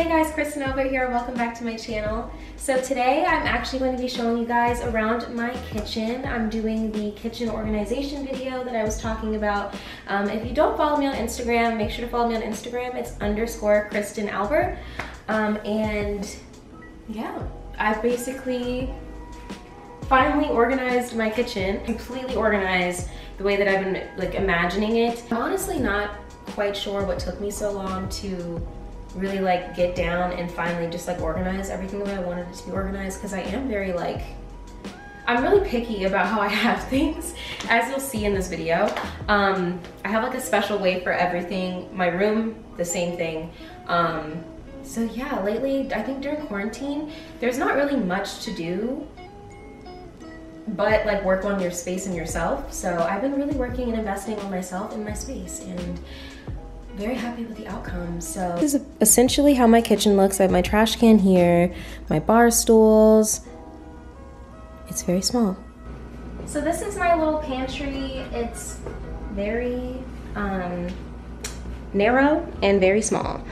Hey guys, Kristen Albert here, welcome back to my channel. So today I'm actually going to be showing you guys around my kitchen. I'm doing the kitchen organization video that I was talking about. If you don't follow me on Instagram, make sure to follow me on Instagram. It's _Kristen Albert. And yeah, I've basically finally organized my kitchen, completely organized the way that I've been like imagining it. I'm honestly not quite sure what took me so long to really like get down and finally just like organize everything that I wanted it to be organized, because I am very like, I'm really picky about how I have things, as you'll see in this video. I have like a special way for everything. My room, the same thing. So yeah, lately, I think during quarantine, there's not really much to do but like work on your space and yourself. So I've been really working and investing on myself and my space, and very happy with the outcome. So this is essentially how my kitchen looks. I have my trash can here, my bar stools. It's very small. So this is my little pantry. It's very narrow and very small.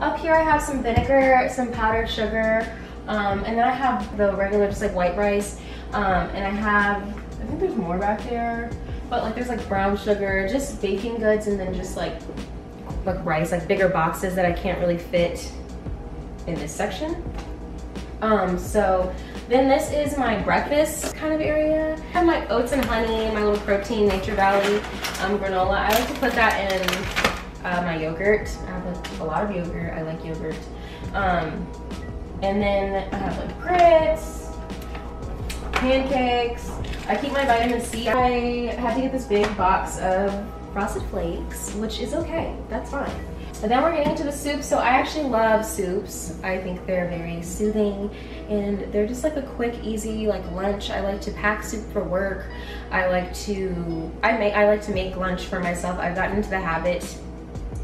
Up here I have some vinegar, some powdered sugar, and then I have the regular just like white rice, and I think there's more back there, but like there's like brown sugar, just baking goods, and then just like rice, like bigger boxes that I can't really fit in this section. So then this is my breakfast kind of area. I have my oats and honey, my little protein Nature Valley granola. I like to put that in my yogurt. I have like a lot of yogurt. I like yogurt. And then I have like grits, pancakes. I keep my vitamin C. I had to get this big box of frosted flakes, which is okay, that's fine. And then we're getting to the soup. So I actually love soups. I think they're very soothing, and they're just like a quick, easy like lunch. I like to pack soup for work. I like to make lunch for myself. I've gotten into the habit,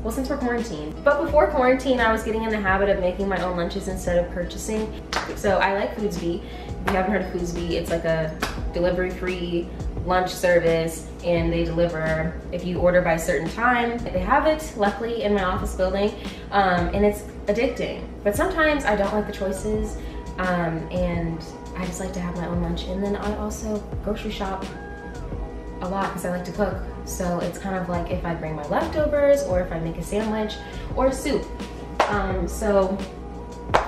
well, since we're quarantined. But before quarantine, I was getting in the habit of making my own lunches instead of purchasing. So I like Foodsby. If you haven't heard of Foodsby, it's like a delivery-free lunch service, and they deliver if you order by a certain time. They have it, luckily, in my office building, and it's addicting. But sometimes I don't like the choices, and I just like to have my own lunch. And then I also grocery shop a lot because I like to cook. So it's kind of like if I bring my leftovers, or if I make a sandwich or soup. So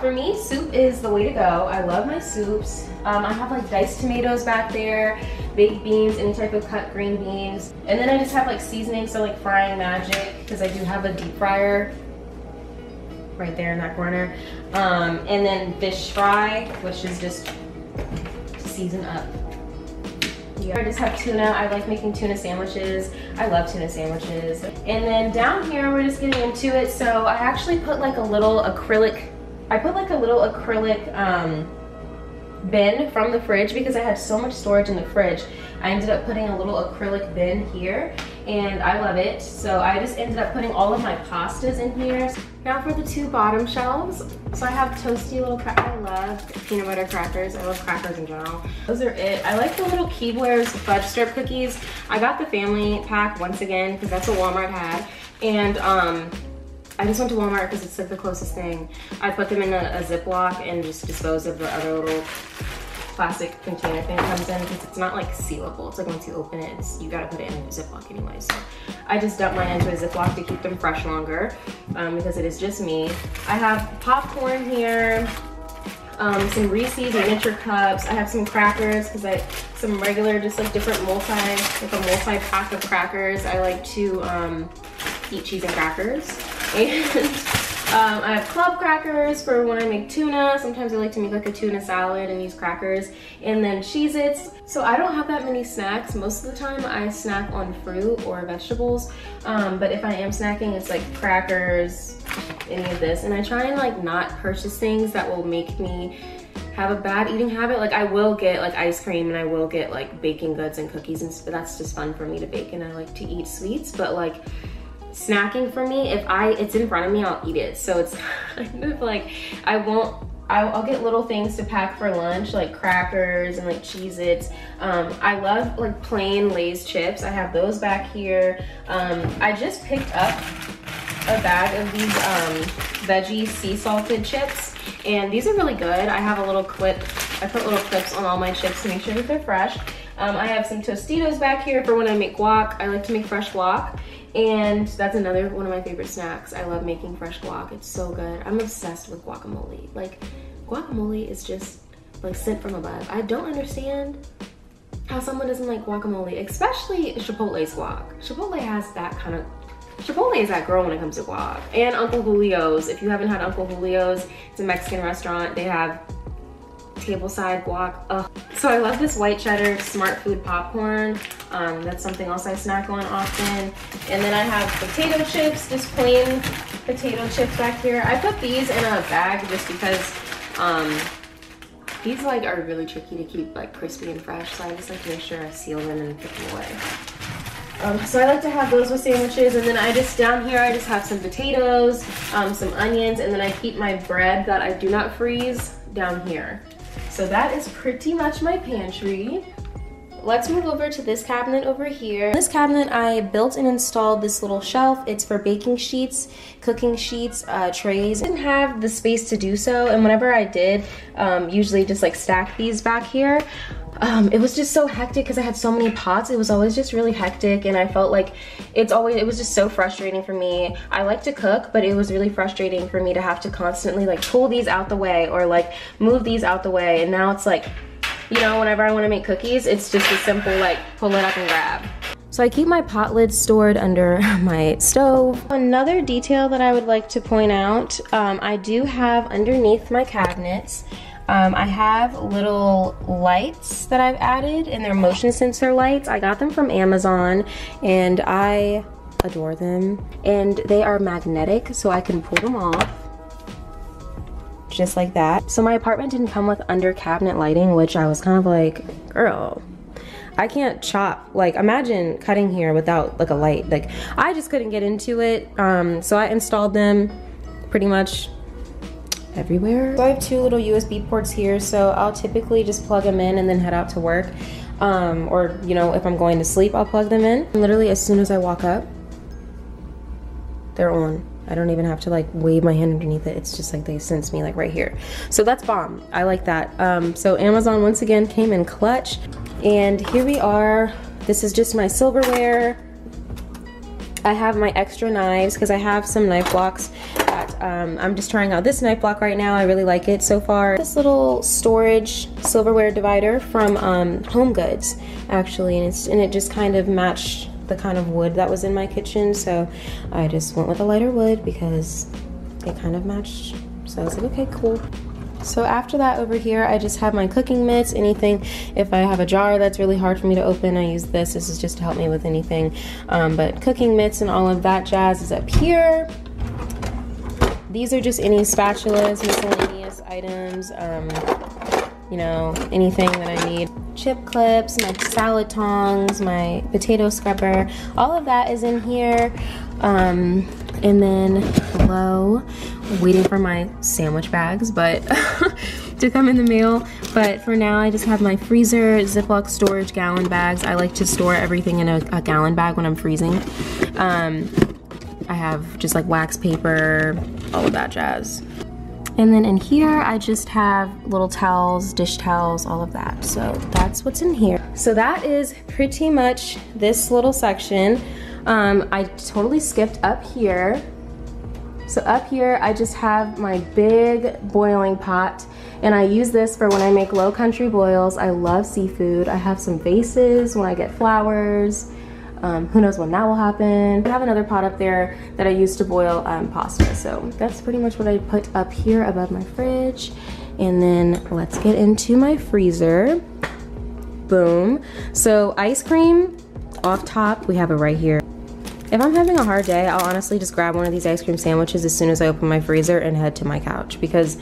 for me, soup is the way to go. I love my soups. I have like diced tomatoes back there, baked beans, any type of cut green beans. And then I just have like seasoning, so like Frying Magic, because I do have a deep fryer right there in that corner. And then fish fry, which is just to season up. I just have tuna. I like making tuna sandwiches. I love tuna sandwiches. And then down here, we're just getting into it. So I actually put like a little acrylic, bin from the fridge, because I had so much storage in the fridge. I ended up putting a little acrylic bin here, and I love it. So I just ended up putting all of my pastas in here. Now for the two bottom shelves. So I have toasty little crackers. I love peanut butter crackers. I love crackers in general. Those are it. I like the little Keebler's fudge strip cookies. I got the family pack once again, because that's what Walmart had. And I just went to Walmart because it's like the closest thing. I put them in a Ziploc and just dispose of the other little plastic container thing it comes in, because it's not like sealable. It's like once you open it, you gotta put it in a Ziploc anyway. So I just dump mine into a Ziploc to keep them fresh longer, because it is just me. I have popcorn here, some Reese's miniature cups. I have some crackers, because some regular, just like different multi-pack of crackers. I like to eat cheese and crackers. And I have club crackers for when I make tuna. Sometimes I like to make like a tuna salad and use crackers. And then Cheez-Its. So I don't have that many snacks. Most of the time I snack on fruit or vegetables. But if I am snacking, it's like crackers, any of this. And I try and like not purchase things that will make me have a bad eating habit. Like I will get like ice cream, and I will get like baking goods and cookies, and that's just fun for me to bake, and I like to eat sweets. But like snacking for me, if it's in front of me, I'll eat it. So it's kind of like I'll get little things to pack for lunch, like crackers and like Cheez-Its. I love like plain Lay's chips. I have those back here. I just picked up a bag of these veggie sea salted chips, and these are really good. I have a little clip. I put little clips on all my chips to make sure that they're fresh. I have some Tostitos back here for when I make guac. I like to make fresh guac, and that's another one of my favorite snacks. I love making fresh guac. It's so good. I'm obsessed with guacamole. Like, guacamole is just like sent from above. I don't understand how someone doesn't like guacamole, especially Chipotle's guac. Chipotle has that kind of, Chipotle is that girl when it comes to guac. And Uncle Julio's. If you haven't had Uncle Julio's, it's a Mexican restaurant. They have tableside guac. Ugh. So I love this white cheddar smart food popcorn. That's something else I snack on often. And then I have potato chips, just plain potato chips back here. I put these in a bag just because these like are really tricky to keep like crispy and fresh, so I just like to make sure I seal them and put them away. So I like to have those with sandwiches, and then I just, down here, I just have some potatoes, some onions, and then I keep my bread that I do not freeze down here. So that is pretty much my pantry. Let's move over to this cabinet over here. In this cabinet, I built and installed this little shelf. It's for baking sheets, cooking sheets, trays. I didn't have the space to do so, and whenever I did, usually just like stack these back here. It was just so hectic because I had so many pots. It was always just really hectic, and I felt like it was just so frustrating for me. I like to cook, but it was really frustrating for me to have to constantly like pull these out the way or like move these out the way, and now it's like, you know, whenever I want to make cookies, it's just a simple like pull it up and grab. So I keep my pot lids stored under my stove. Another detail that I would like to point out, I do have underneath my cabinets, I have little lights that I've added, and they're motion sensor lights. I got them from Amazon, and I adore them. And they are magnetic, so I can pull them off. Just like that. So my apartment didn't come with under cabinet lighting, which I was kind of like, girl, I can't chop, like imagine cutting here without like a light. Like I just couldn't get into it. So I installed them pretty much everywhere. So I have two little USB ports here, so I'll typically just plug them in and then head out to work. Or you know, if I'm going to sleep, I'll plug them in. And literally as soon as I walk up, they're on. I don't even have to like wave my hand underneath it. It's just like they sense me like right here. So that's bomb. I like that. So Amazon once again came in clutch. And here we are. This is just my silverware. I have my extra knives because I have some knife blocks that I'm just trying out this knife block right now. I really like it so far. This little storage silverware divider from HomeGoods actually, and it just kind of matched the kind of wood that was in my kitchen, so I just went with a lighter wood because it kind of matched, so I was like, okay, cool. So after that, over here I just have my cooking mitts, anything. If I have a jar that's really hard for me to open, I use this. This is just to help me with anything, but cooking mitts and all of that jazz is up here. These are just any spatulas, miscellaneous items, you know, anything that I need. Chip clips, my salad tongs, my potato scrubber, all of that is in here. And then below, waiting for my sandwich bags, but to come in the mail. But for now, I just have my freezer, Ziploc storage, gallon bags. I like to store everything in a gallon bag when I'm freezing. I have just like wax paper, all of that jazz. And then in here, I just have little towels, dish towels, all of that. So that's what's in here. So that is pretty much this little section. I totally skipped up here. So up here, I just have my big boiling pot, and I use this for when I make low country boils. I love seafood. I have some vases when I get flowers. Who knows when that will happen. I have another pot up there that I use to boil pasta. So that's pretty much what I put up here above my fridge. And then let's get into my freezer. Boom. So ice cream off top, we have it right here. If I'm having a hard day, I'll honestly just grab one of these ice cream sandwiches as soon as I open my freezer and head to my couch, because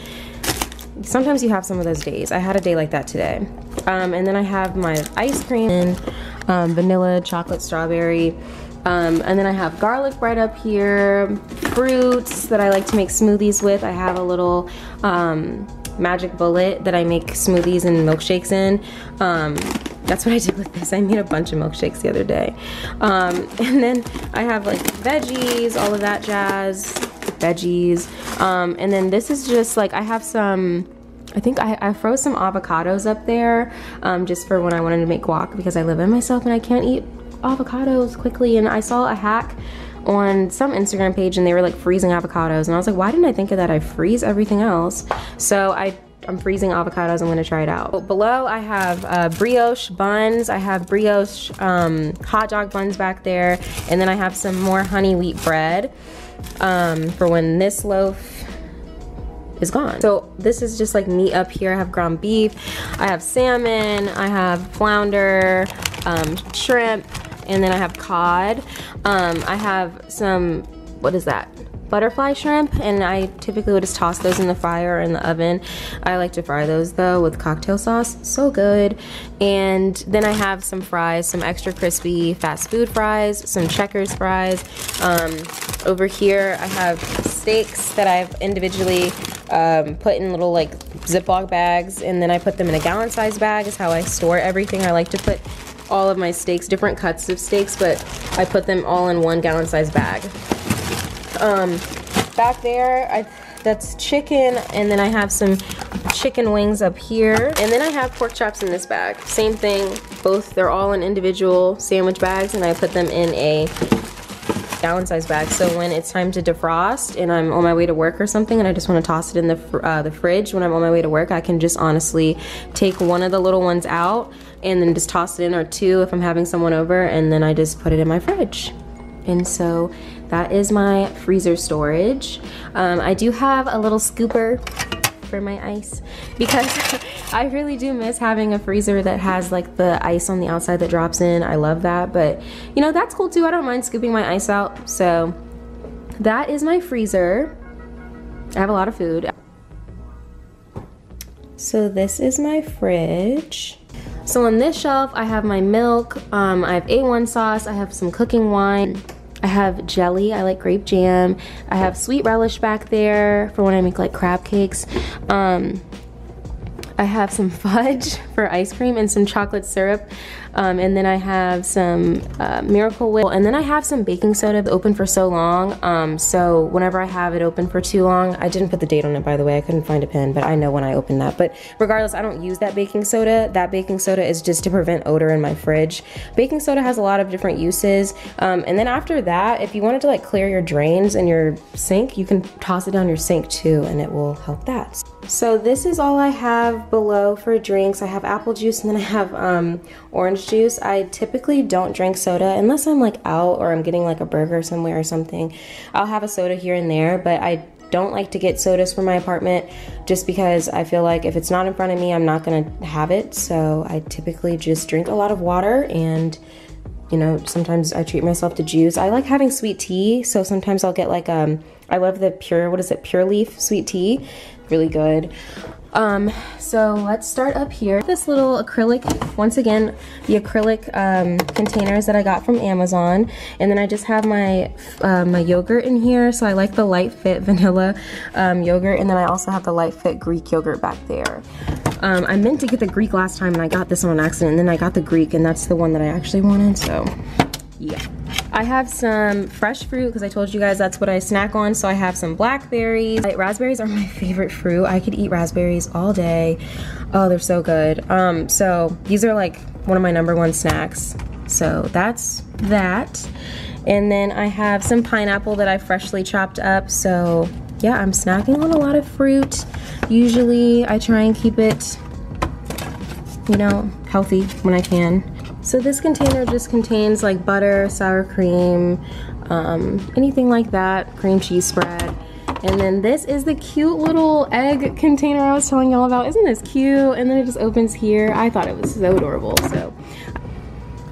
sometimes you have some of those days. I had a day like that today. And then I have my ice cream and vanilla, chocolate, strawberry, and then I have garlic bread up here, fruits that I like to make smoothies with. I have a little magic bullet that I make smoothies and milkshakes in. That's what I did with this. I made a bunch of milkshakes the other day. And then I have like veggies, all of that jazz, veggies. And then this is just like, I have some, I think I froze some avocados up there just for when I wanted to make guac because I live by myself and I can't eat avocados quickly. And I saw a hack on some Instagram page and they were like freezing avocados. And I was like, why didn't I think of that? I freeze everything else. So I'm freezing avocados, I'm gonna try it out. Below I have brioche buns, I have brioche hot dog buns back there, and then I have some more honey wheat bread for when this loaf is gone. So this is just like meat up here. I have ground beef, I have salmon, I have flounder, shrimp, and then I have cod. I have some, what is that? Butterfly shrimp, and I typically would just toss those in the fryer or in the oven. I like to fry those though with cocktail sauce, so good. And then I have some fries, some extra crispy fast food fries, some Checkers fries. Over here I have steaks that I've individually put in little like Ziploc bags, and then I put them in a gallon size bag is how I store everything. I like to put all of my steaks, different cuts of steaks, but I put them all in 1 gallon size bag. Back there, that's chicken, and then I have some chicken wings up here, and then I have pork chops in this bag. Same thing, both, they're all in individual sandwich bags, and I put them in a gallon size bag, so when it's time to defrost and I'm on my way to work or something and I just want to toss it in the fridge when I'm on my way to work, I can just honestly take one of the little ones out and then just toss it in, or two if I'm having someone over, and then I just put it in my fridge. And so that is my freezer storage. I do have a little scooper for my ice because I really do miss having a freezer that has like the ice on the outside that drops in. I love that, but you know, that's cool too. I don't mind scooping my ice out. So that is my freezer. I have a lot of food. So this is my fridge. So on this shelf, I have my milk, I have A1 sauce, I have some cooking wine, I have jelly, I like grape jam, I have sweet relish back there for when I make like crab cakes, I have some fudge for ice cream and some chocolate syrup, and then I have some Miracle Whip, and then I have some baking soda open for so long, so whenever I have it open for too long, I didn't put the date on it by the way, I couldn't find a pen, but I know when I opened that, but regardless, I don't use that baking soda. That baking soda is just to prevent odor in my fridge. Baking soda has a lot of different uses, and then after that, if you wanted to like clear your drains and your sink, you can toss it down your sink too, and it will help that. So this is all I have below for drinks. I have apple juice and then I have orange juice. I typically don't drink soda unless I'm like out or I'm getting like a burger somewhere or something. I'll have a soda here and there, but I don't like to get sodas for my apartment just because I feel like if it's not in front of me, I'm not gonna have it. So I typically just drink a lot of water, and you know, sometimes I treat myself to juice. I like having sweet tea, so sometimes I'll get like I love the Pure Leaf sweet tea, really good. So let's start up here. This little acrylic, once again, the acrylic containers that I got from Amazon, and then I just have my my yogurt in here. So I like the Light Fit vanilla yogurt, and then I also have the Light Fit Greek yogurt back there. I meant to get the Greek last time and I got this one on accident, and then I got the Greek and that's the one that I actually wanted, so yeah. I have some fresh fruit because I told you guys that's what I snack on, so I have some blackberries. Raspberries are my favorite fruit. I could eat raspberries all day. Oh, they're so good. So these are like one of my #1 snacks. So that's that. And then I have some pineapple that I freshly chopped up, so yeah, I'm snacking on a lot of fruit. Usually I try and keep it, you know, healthy when I can. So this container just contains like butter, sour cream, anything like that, cream cheese spread. And then this is the cute little egg container I was telling y'all about. Isn't this cute? And then it just opens here. I thought it was so adorable.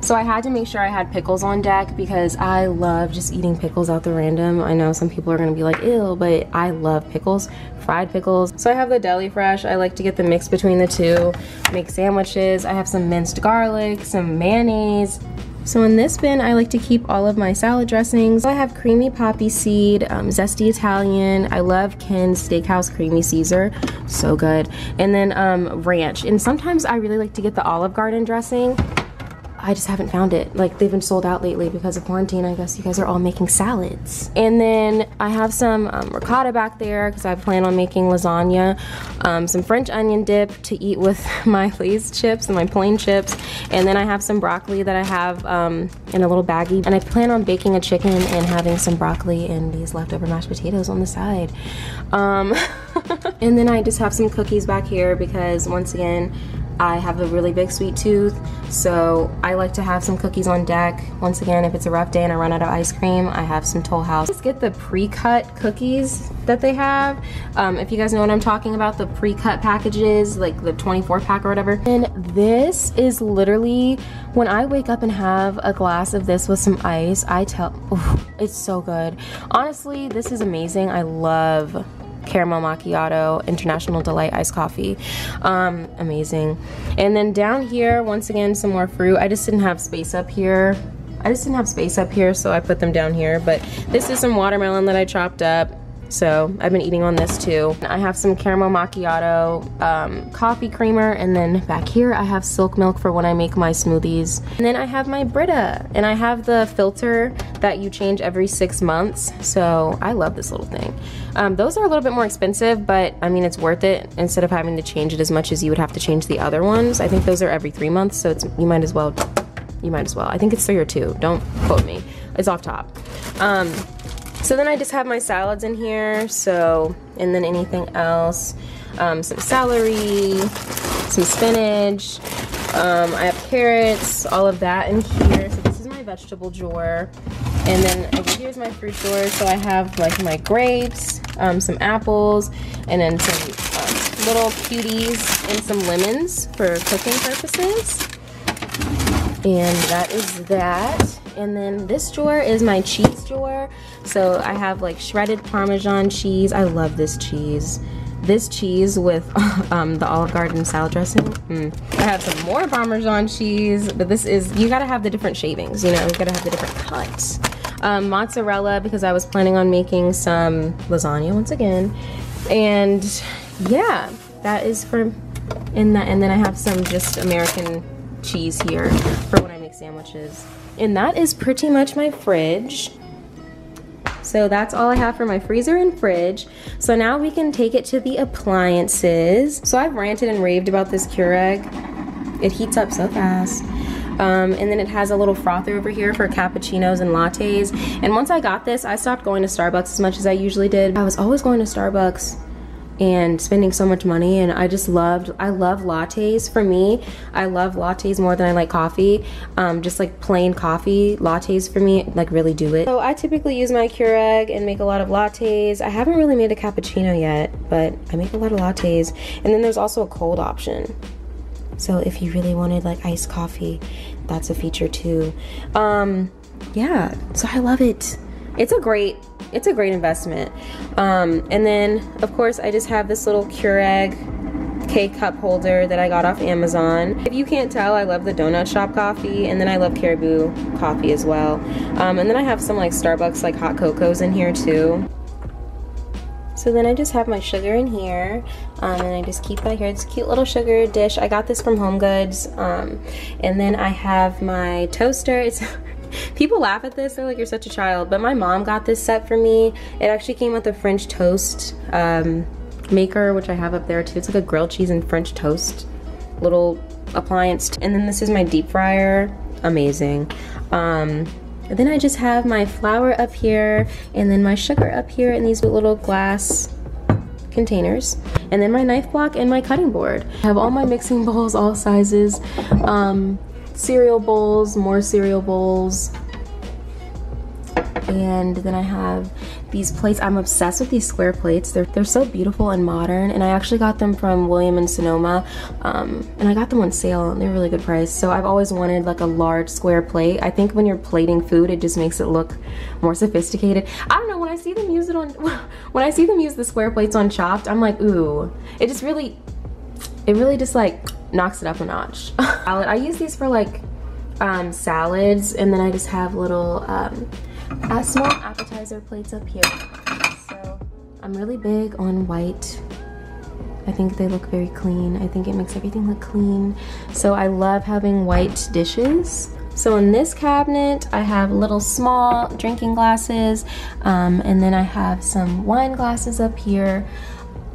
So I had to make sure I had pickles on deck because I love just eating pickles out the random. I know some people are gonna be like, ew, but I love pickles, fried pickles. So I have the Deli Fresh. I like to get the mix between the two, make sandwiches. I have some minced garlic, some mayonnaise, So in this bin, I like to keep all of my salad dressings. I have creamy poppy seed, zesty Italian. I love Ken's Steakhouse creamy Caesar, so good. And then ranch. And sometimes I really like to get the Olive Garden dressing. I just haven't found it. Like, they've been sold out lately because of quarantine. I guess you guys are all making salads. And then I have some ricotta back there because I plan on making lasagna, some French onion dip to eat with my Lay's chips and my plain chips. And then I have some broccoli that I have in a little baggie. And I plan on baking a chicken and having some broccoli and these leftover mashed potatoes on the side. And then I just have some cookies back here because, once again, I have a really big sweet tooth, so I like to have some cookies on deck. Once again, if it's a rough day and I run out of ice cream, I have some Toll House. Let's get the pre-cut cookies that they have. If you guys know what I'm talking about, the pre-cut packages, like the 24 pack or whatever. And this is literally, when I wake up and have a glass of this with some ice, I tell, oh, it's so good. Honestly, this is amazing. I love Caramel macchiato, International Delight iced coffee, amazing. And then down here, once again, some more fruit. I just didn't have space up here. So I put them down here. But this is some watermelon that I chopped up. So I've been eating on this too. I have some caramel macchiato coffee creamer, and then back here I have Silk milk for when I make my smoothies. And then I have my Brita, and I have the filter that you change every 6 months. So I love this little thing. Those are a little bit more expensive, but I mean, it's worth it instead of having to change it as much as you would have to change the other ones. I think those are every 3 months, so it's, you might as well. I think it's 3 or 2, don't quote me. It's off top. So then I just have my salads in here, so, and then anything else, some celery, some spinach, I have carrots, all of that in here. So this is my vegetable drawer, and then here's my fruit drawer. So I have like my grapes, some apples, and then some little cuties and some lemons for cooking purposes. And that is that. And then this drawer is my cheese drawer. So I have like shredded Parmesan cheese. I love this cheese. This cheese with the Olive Garden salad dressing. I have some more Parmesan cheese, but this is, you gotta have the different shavings, you know, you gotta have the different cuts. Mozzarella, because I was planning on making some lasagna once again. And yeah, that is for, and then I have some just American cheese here for when I make sandwiches. And that is pretty much my fridge. So that's all I have for my freezer and fridge. So now we can take it to the appliances. So I've ranted and raved about this Keurig. It heats up so fast. And then it has a little frother over here for cappuccinos and lattes. And once I got this, I stopped going to Starbucks as much as I usually did. I was always going to Starbucks and spending so much money, and I love lattes. For me, I love lattes more than I like coffee. Just like plain coffee, lattes for me like really do it. So I typically use my Keurig and make a lot of lattes. I haven't really made a cappuccino yet, but I make a lot of lattes. And then there's also a cold option. So if you really wanted like iced coffee, that's a feature too. Yeah, so I love it. It's a great investment. And then, of course, I just have this little Keurig K-Cup holder that I got off Amazon. If you can't tell, I love the Donut Shop coffee, and then I love Caribou coffee as well. And then I have some like Starbucks like hot cocos in here too. So then I just have my sugar in here, and I just keep that here. It's a cute little sugar dish. I got this from HomeGoods. And then I have my toaster. It's people laugh at this, they're like, you're such a child, but my mom got this set for me. It actually came with a French toast maker, which I have up there too. It's like a grilled cheese and French toast little appliance. And then this is my deep fryer, amazing. And then I just have my flour up here, and then my sugar up here in these little glass containers, and then my knife block and my cutting board. I have all my mixing bowls, all sizes. Cereal bowls, more cereal bowls, and then I have these plates. I'm obsessed with these square plates. They're so beautiful and modern, and I actually got them from William and Sonoma, and I got them on sale, and they're a really good price. So I've always wanted like a large square plate. I think when you're plating food, it just makes it look more sophisticated. I don't know, when I see them use it on, when I see them use the square plates on Chopped, I'm like, ooh, it really just like knocks it up a notch. I use these for like salads, and then I just have little small appetizer plates up here. So I'm really big on white. I think they look very clean. I think it makes everything look clean. So I love having white dishes. So in this cabinet, I have little small drinking glasses, and then I have some wine glasses up here.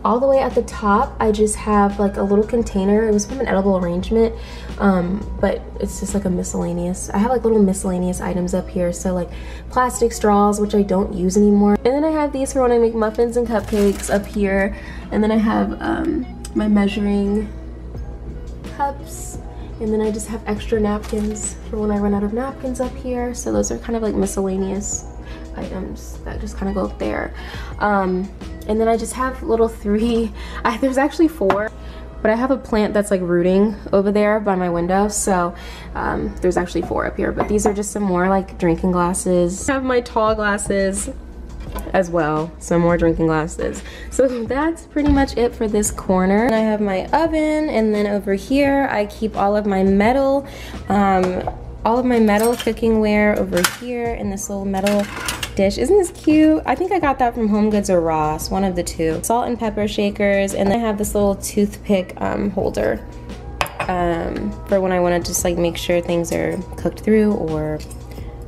All the way at the top, I just have like a little container. It was from an edible arrangement, but it's just like a miscellaneous. I have like little miscellaneous items up here, so like plastic straws, which I don't use anymore. And then I have these for when I make muffins and cupcakes up here. And then I have my measuring cups. And then I just have extra napkins for when I run out of napkins up here. So those are kind of like miscellaneous items that just kind of go up there. And then I just have little there's actually four, but I have a plant that's like rooting over there by my window, so there's actually four up here, but these are just some more like drinking glasses. I have my tall glasses as well, some more drinking glasses. So that's pretty much it for this corner. And I have my oven, and then over here I keep all of my metal cooking ware over here in this little metal dish. Isn't this cute? I think I got that from HomeGoods or Ross, one of the two. Salt and pepper shakers, and then I have this little toothpick holder for when I want to just like make sure things are cooked through, or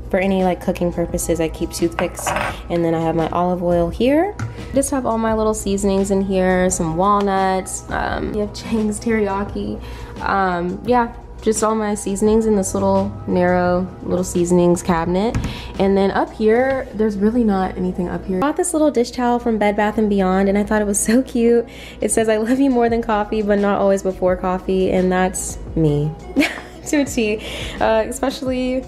for any like cooking purposes I keep toothpicks. And then I have my olive oil here. I just have all my little seasonings in here, some walnuts, you have Chang's teriyaki, yeah. Just all my seasonings in this little narrow little seasonings cabinet. And then up here, there's really not anything up here. I bought this little dish towel from Bed Bath & Beyond, and I thought it was so cute. It says, "I love you more than coffee, but not always before coffee," and that's me to a T, especially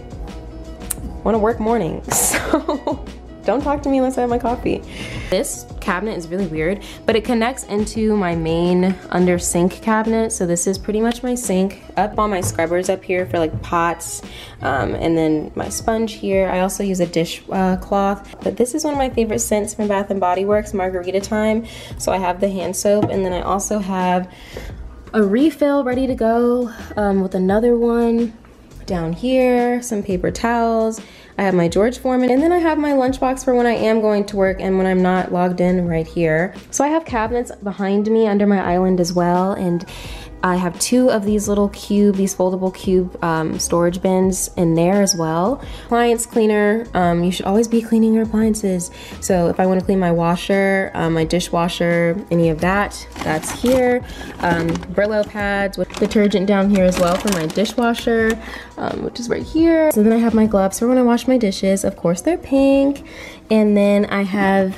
on a work morning. So don't talk to me unless I have my coffee. This cabinet is really weird, but it connects into my main under sink cabinet. So this is pretty much my sink. Up all my scrubbers up here for like pots, and then my sponge here. I also use a dish cloth, but this is one of my favorite scents from Bath and Body Works, Margarita Time. So I have the hand soap, and then I also have a refill ready to go with another one down here, some paper towels. I have my George Foreman, and then I have my lunchbox for when I am going to work and when I'm not logged in right here. So I have cabinets behind me under my island as well, and I have two of these little cube, these foldable cube storage bins in there as well. Appliance cleaner, you should always be cleaning your appliances. So if I want to clean my washer, my dishwasher, any of that, that's here. Brillo pads with detergent down here as well for my dishwasher, which is right here. So then I have my gloves for when I wash my dishes. Of course, they're pink. And then I have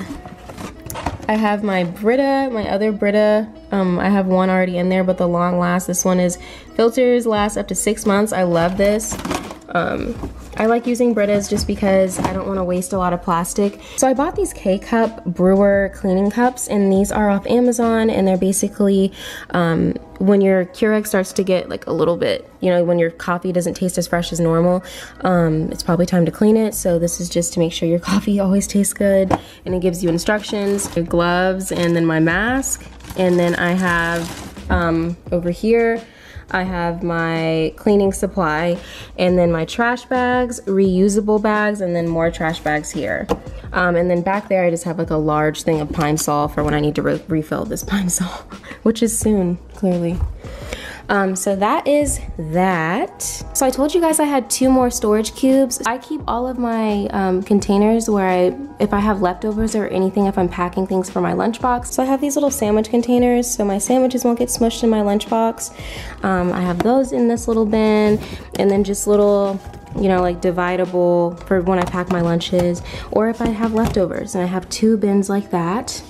my Brita, my other Brita. I have one already in there, but the long last. This one is filters last up to 6 months. I love this. I like using Britas just because I don't want to waste a lot of plastic. So I bought these K-Cup brewer cleaning cups, and these are off Amazon, and they're basically when your Keurig starts to get like a little bit, you know, when your coffee doesn't taste as fresh as normal, it's probably time to clean it. So this is just to make sure your coffee always tastes good, and it gives you instructions, your gloves, and then my mask. And then I have over here, I have my cleaning supply, and then my trash bags, reusable bags, and then more trash bags here. And then back there I just have like a large thing of Pine Sol for when I need to refill this Pine Sol, which is soon, clearly. So that is that. So I told you guys I had two more storage cubes. I keep all of my containers where if I have leftovers or anything, if I'm packing things for my lunchbox. So I have these little sandwich containers so my sandwiches won't get smushed in my lunchbox. I have those in this little bin, and then just little, you know, like dividable for when I pack my lunches or if I have leftovers, and I have two bins like that.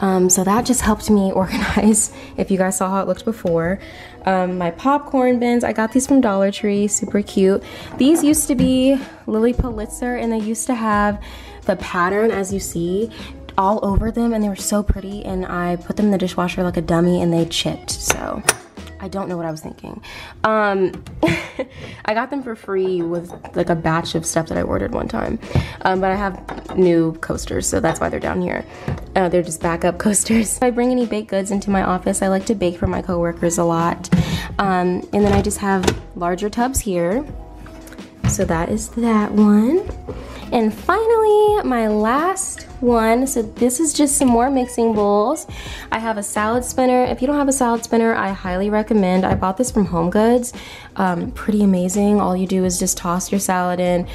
So that just helped me organize, if you guys saw how it looked before. My popcorn bins, I got these from Dollar Tree, super cute. These used to be Lily Pulitzer, and they used to have the pattern, as you see, all over them, and they were so pretty, and I put them in the dishwasher like a dummy and they chipped, so I I don't know what I was thinking. I got them for free with like a batch of stuff that I ordered one time. But I have new coasters, so that's why they're down here. They're just backup coasters. If I bring any baked goods into my office, I like to bake for my coworkers a lot. And then I just have larger tubs here. So that is that one. And finally, my last one. So this is just some more mixing bowls. I have a salad spinner. If you don't have a salad spinner, I highly recommend. I bought this from HomeGoods. Pretty amazing. All you do is just toss your salad in,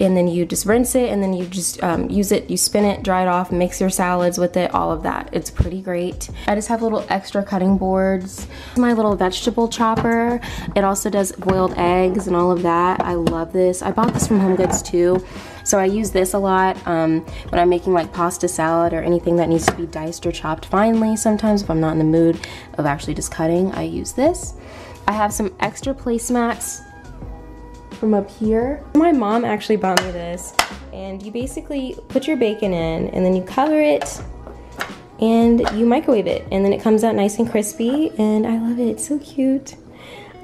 and then you just rinse it, and then you just use it, you spin it, dry it off, mix your salads with it, all of that. It's pretty great. I just have little extra cutting boards. My little vegetable chopper. It also does boiled eggs and all of that. I love this. I bought this from HomeGoods too. So I use this a lot when I'm making like pasta salad or anything that needs to be diced or chopped finely. Sometimes if I'm not in the mood of actually just cutting, I use this. I have some extra placemats from up here. My mom actually bought me this, and you basically put your bacon in and then you cover it and you microwave it, and then it comes out nice and crispy, and I love it. It's so cute.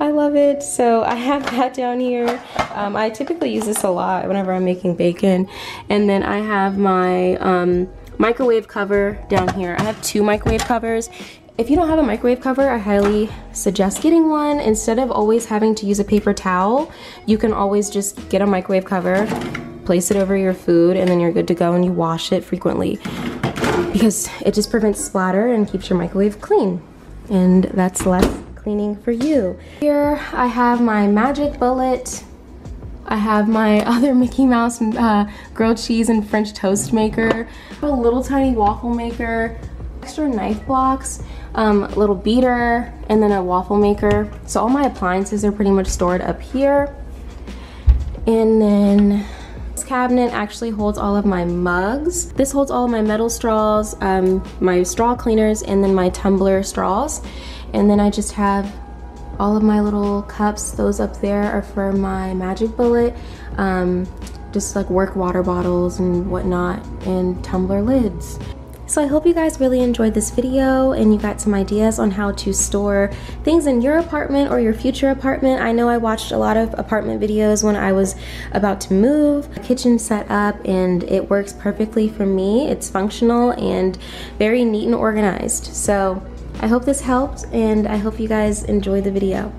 I love it. So I have that down here. I typically use this a lot whenever I'm making bacon. And then I have my microwave cover down here. I have two microwave covers. If you don't have a microwave cover, I highly suggest getting one. Instead of always having to use a paper towel, you can always just get a microwave cover, place it over your food, and then you're good to go, and you wash it frequently because it just prevents splatter and keeps your microwave clean. And that's less cleaning for you. Here I have my magic bullet. I have my other Mickey Mouse grilled cheese and French toast maker, a little tiny waffle maker, extra knife blocks, little beater, and then a waffle maker. So all my appliances are pretty much stored up here. And then this cabinet actually holds all of my mugs. This holds all of my metal straws, my straw cleaners, and then my tumbler straws. And then I just have all of my little cups. Those up there are for my magic bullet, just like work water bottles and whatnot, and tumbler lids. So I hope you guys really enjoyed this video and you got some ideas on how to store things in your apartment or your future apartment. I know I watched a lot of apartment videos when I was about to move. A kitchen set up, and it works perfectly for me. It's functional and very neat and organized. So I hope this helped, and I hope you guys enjoy the video.